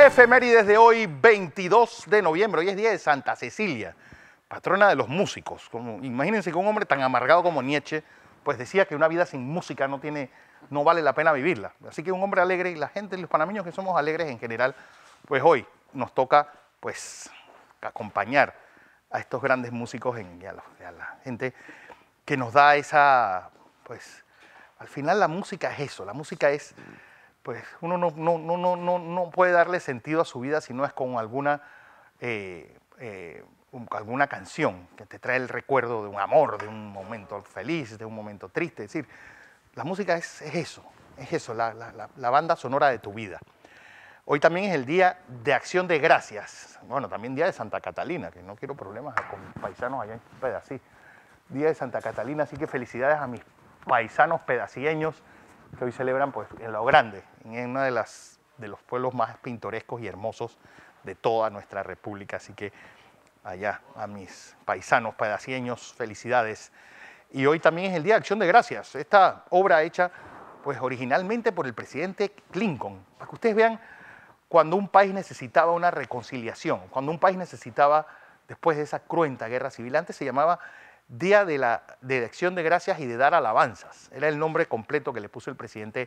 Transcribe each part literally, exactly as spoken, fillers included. Efemérides de hoy, veintidós de noviembre, hoy es día de Santa Cecilia, patrona de los músicos. Como, imagínense que un hombre tan amargado como Nietzsche, pues decía que una vida sin música no, tiene, no vale la pena vivirla. Así que un hombre alegre, y la gente, los panameños que somos alegres en general, pues hoy nos toca pues acompañar a estos grandes músicos en, y, a la, y a la gente que nos da esa, pues, al final la música es eso, la música es, pues, uno no, no, no, no, no, no puede darle sentido a su vida si no es con alguna, eh, eh, un, alguna canción que te trae el recuerdo de un amor, de un momento feliz, de un momento triste, es decir, la música es, es eso, es eso, la, la, la banda sonora de tu vida. Hoy también es el Día de Acción de Gracias, bueno, también Día de Santa Catalina, que no quiero problemas con mis paisanos allá en Pedasí. Día de Santa Catalina, así que felicidades a mis paisanos pedasileños que hoy celebran pues, en lo grande, en uno de, las, de los pueblos más pintorescos y hermosos de toda nuestra república. Así que allá a mis paisanos pedasileños, felicidades. Y hoy también es el Día de Acción de Gracias, esta obra hecha pues, originalmente por el presidente Lincoln, para que ustedes vean cuando un país necesitaba una reconciliación, cuando un país necesitaba, después de esa cruenta guerra civil, antes se llamaba Día de la de Acción de Gracias y de Dar Alabanzas. Era el nombre completo que le puso el presidente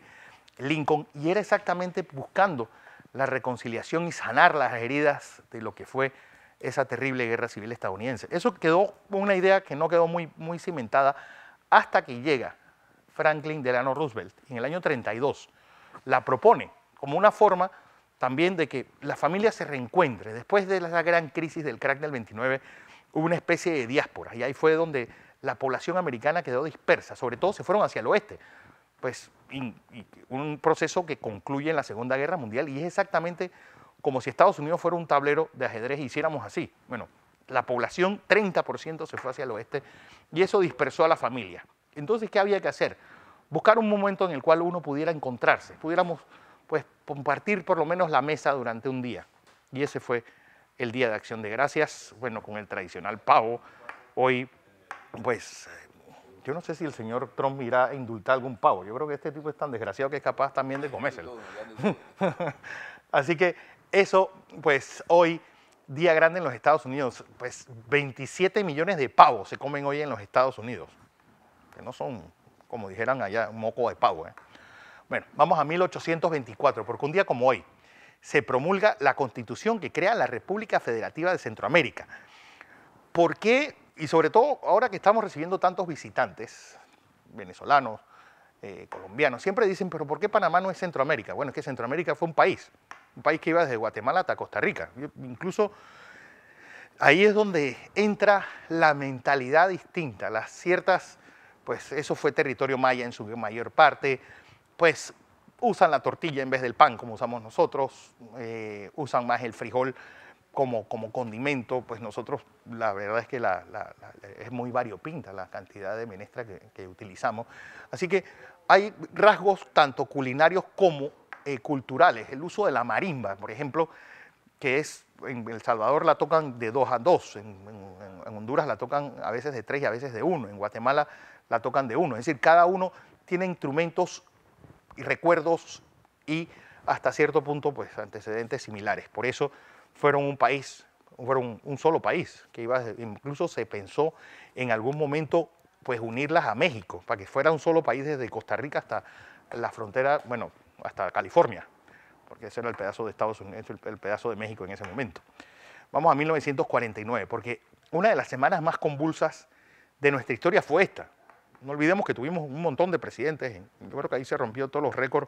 Lincoln y era exactamente buscando la reconciliación y sanar las heridas de lo que fue esa terrible guerra civil estadounidense. Eso quedó una idea que no quedó muy, muy cimentada hasta que llega Franklin Delano Roosevelt en el año treinta y dos. La propone como una forma también de que la familia se reencuentre después de la gran crisis del crack del veintinueve. Hubo una especie de diáspora y ahí fue donde la población americana quedó dispersa, sobre todo se fueron hacia el oeste, pues in, in, un proceso que concluye en la Segunda Guerra Mundial y es exactamente como si Estados Unidos fuera un tablero de ajedrez y hiciéramos así. Bueno, la población treinta por ciento se fue hacia el oeste y eso dispersó a la familia. Entonces, ¿qué había que hacer? Buscar un momento en el cual uno pudiera encontrarse, pudiéramos pues, compartir por lo menos la mesa durante un día y ese fue el Día de Acción de Gracias, bueno, con el tradicional pavo. Hoy, pues, yo no sé si el señor Trump irá a indultar algún pavo. Yo creo que este tipo es tan desgraciado que es capaz también de comérselo. Así que eso, pues, hoy, día grande en los Estados Unidos. Pues, veintisiete millones de pavos se comen hoy en los Estados Unidos. Que no son, como dijeran allá, un moco de pavo, ¿eh? Bueno, vamos a mil ochocientos veinticuatro, porque un día como hoy se promulga la Constitución que crea la República Federativa de Centroamérica. ¿Por qué? Y sobre todo ahora que estamos recibiendo tantos visitantes, venezolanos, eh, colombianos, siempre dicen, pero ¿por qué Panamá no es Centroamérica? Bueno, es que Centroamérica fue un país, un país que iba desde Guatemala hasta Costa Rica. Yo, incluso ahí es donde entra la mentalidad distinta, las ciertas, pues eso fue territorio maya en su mayor parte, pues usan la tortilla en vez del pan, como usamos nosotros, eh, usan más el frijol como, como condimento, pues nosotros, la verdad es que la, la, la, es muy variopinta la cantidad de menestra que, que utilizamos. Así que hay rasgos tanto culinarios como eh, culturales. El uso de la marimba, por ejemplo, que es, en El Salvador la tocan de dos a dos, en, en, en Honduras la tocan a veces de tres y a veces de uno, en Guatemala la tocan de uno. Es decir, cada uno tiene instrumentos y recuerdos y hasta cierto punto pues antecedentes similares. Por eso fueron un país, fueron un solo país, que iba, incluso se pensó en algún momento pues unirlas a México, para que fuera un solo país desde Costa Rica hasta la frontera, bueno, hasta California, porque ese era el pedazo de Estados Unidos, el pedazo de México en ese momento. Vamos a mil novecientos cuarenta y nueve, porque una de las semanas más convulsas de nuestra historia fue esta. No olvidemos que tuvimos un montón de presidentes, yo creo que ahí se rompió todos los récords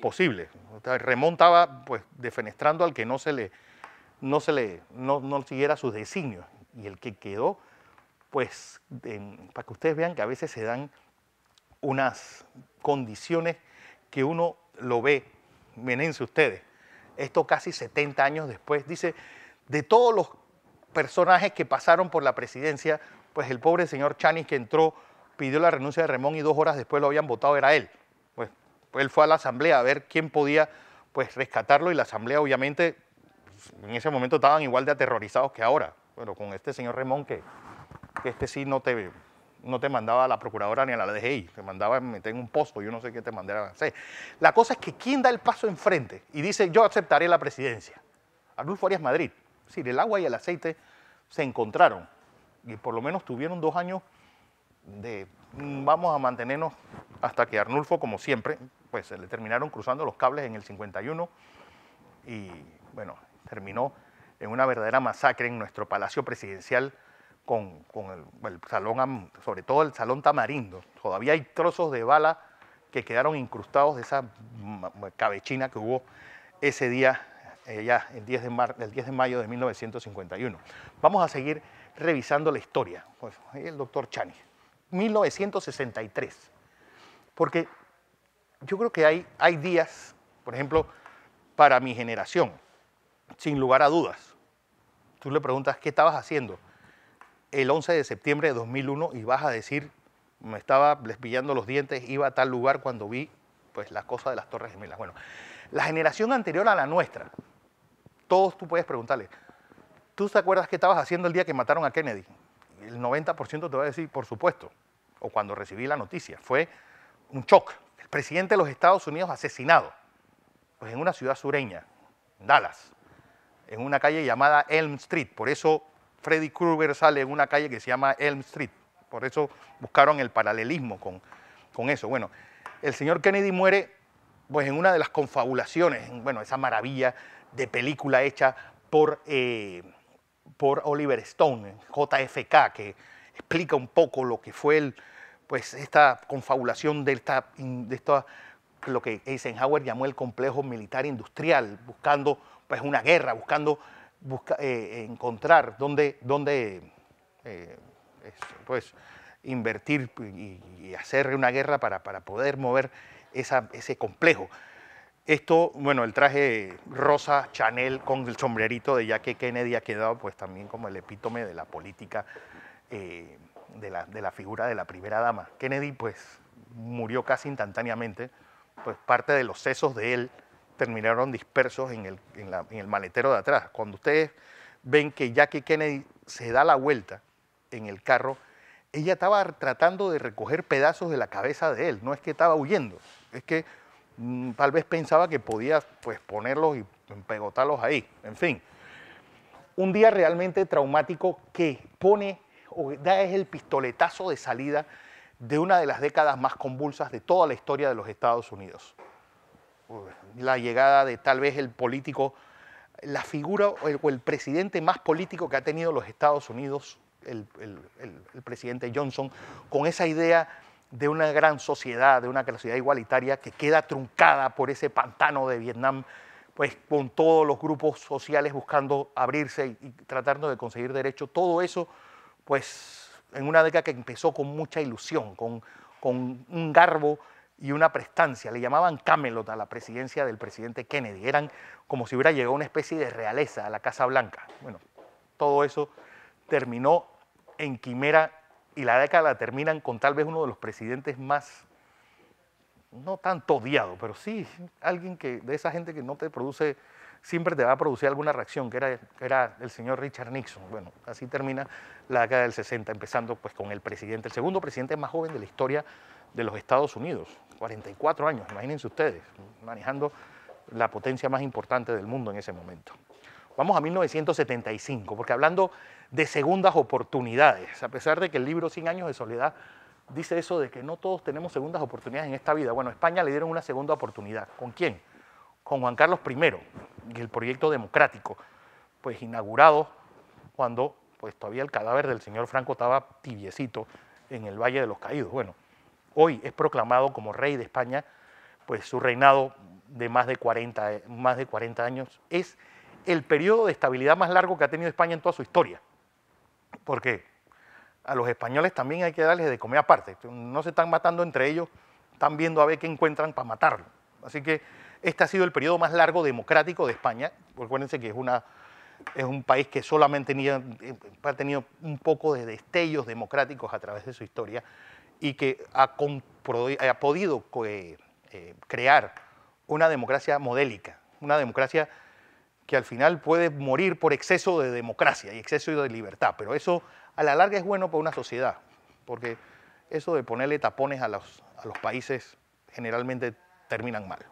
posibles. Ramón estaba pues, defenestrando al que no se le, no se le, no, no siguiera sus designios. Y el que quedó, pues, en, para que ustedes vean que a veces se dan unas condiciones que uno lo ve, menense ustedes. Esto casi setenta años después, dice, de todos los personajes que pasaron por la presidencia, pues el pobre señor Chanis que entró, pidió la renuncia de Ramón y dos horas después lo habían votado, era él. Pues, pues él fue a la asamblea a ver quién podía pues, rescatarlo y la asamblea obviamente en ese momento estaban igual de aterrorizados que ahora. Bueno, con este señor Ramón que, que este sí no te, no te mandaba a la procuradora ni a la D G I, te mandaba a meter en un pozo, yo no sé qué te mandara a hacer. La cosa es que quién da el paso enfrente y dice yo aceptaré la presidencia. Arnulfo Arias Madrid. Es decir, el agua y el aceite se encontraron y por lo menos tuvieron dos años de vamos a mantenernos hasta que Arnulfo, como siempre, pues se le terminaron cruzando los cables en el cincuenta y uno y, bueno, terminó en una verdadera masacre en nuestro Palacio Presidencial con, con el, el salón, sobre todo el Salón Tamarindo. Todavía hay trozos de bala que quedaron incrustados de esa cabechina que hubo ese día, eh, ya el diez de mayo de mil novecientos cincuenta y uno. Vamos a seguir revisando la historia, pues, el doctor Chanis. mil novecientos sesenta y tres, porque yo creo que hay, hay días, por ejemplo, para mi generación, sin lugar a dudas. Tú le preguntas, ¿qué estabas haciendo el once de septiembre de dos mil uno? Y vas a decir, me estaba lespillando los dientes, iba a tal lugar cuando vi, pues, la cosa de las Torres Gemelas. Bueno, la generación anterior a la nuestra, todos tú puedes preguntarle, ¿tú te acuerdas qué estabas haciendo el día que mataron a Kennedy? El noventa por ciento te va a decir, por supuesto, o cuando recibí la noticia. Fue un shock. El presidente de los Estados Unidos asesinado, pues, en una ciudad sureña, en Dallas, en una calle llamada Elm Street. Por eso Freddy Krueger sale en una calle que se llama Elm Street. Por eso buscaron el paralelismo con, con eso. Bueno, el señor Kennedy muere, pues, en una de las confabulaciones, en, bueno, esa maravilla de película hecha por... Eh, por Oliver Stone, J F K, que explica un poco lo que fue el, pues, esta confabulación de, esta, de esta, lo que Eisenhower llamó el complejo militar industrial, buscando, pues, una guerra, buscando busca, eh, encontrar dónde, dónde eh, pues, invertir y, y hacer una guerra para, para poder mover esa, ese complejo. Esto, bueno, el traje rosa Chanel con el sombrerito de Jackie Kennedy ha quedado, pues, también como el epítome de la política, eh, de, la, de la figura de la primera dama. Kennedy, pues, murió casi instantáneamente, pues parte de los sesos de él terminaron dispersos en el, en la, en el maletero de atrás. Cuando ustedes ven que Jackie Kennedy se da la vuelta en el carro, ella estaba tratando de recoger pedazos de la cabeza de él, no es que estaba huyendo, es que... tal vez pensaba que podía, pues, ponerlos y pegotarlos ahí. En fin, un día realmente traumático que pone o da es el pistoletazo de salida de una de las décadas más convulsas de toda la historia de los Estados Unidos. La llegada de tal vez el político, la figura o el presidente más político que ha tenido los Estados Unidos, el, el, el, el presidente Johnson, con esa idea de una gran sociedad, de una sociedad igualitaria que queda truncada por ese pantano de Vietnam, pues con todos los grupos sociales buscando abrirse y, y tratando de conseguir derechos. Todo eso, pues, en una década que empezó con mucha ilusión, con, con un garbo y una prestancia. Le llamaban Camelot a la presidencia del presidente Kennedy. Eran como si hubiera llegado una especie de realeza a la Casa Blanca. Bueno, todo eso terminó en quimera. Y la década la terminan con tal vez uno de los presidentes más, no tanto odiado, pero sí alguien que, de esa gente que no te produce, siempre te va a producir alguna reacción, que era, que era el señor Richard Nixon. Bueno, así termina la década del sesenta, empezando, pues, con el presidente, el segundo presidente más joven de la historia de los Estados Unidos, cuarenta y cuatro años, imagínense ustedes, manejando la potencia más importante del mundo en ese momento. Vamos a mil novecientos setenta y cinco, porque hablando de segundas oportunidades, a pesar de que el libro Cien años de soledad dice eso de que no todos tenemos segundas oportunidades en esta vida. Bueno, a España le dieron una segunda oportunidad. ¿Con quién? Con Juan Carlos primero y el proyecto democrático, pues inaugurado cuando, pues, todavía el cadáver del señor Franco estaba tibiecito en el Valle de los Caídos. Bueno, hoy es proclamado como rey de España, pues su reinado de más de cuarenta, más de cuarenta años es el periodo de estabilidad más largo que ha tenido España en toda su historia, porque a los españoles también hay que darles de comer aparte, no se están matando entre ellos, están viendo a ver qué encuentran para matarlo. Así que este ha sido el periodo más largo democrático de España. Recuérdense que es, una, es un país que solamente tenía, ha tenido un poco de destellos democráticos a través de su historia y que ha, ha podido eh, eh, crear una democracia modélica, una democracia que al final puede morir por exceso de democracia y exceso de libertad, pero eso a la larga es bueno para una sociedad, porque eso de ponerle tapones a los, a los países generalmente terminan mal.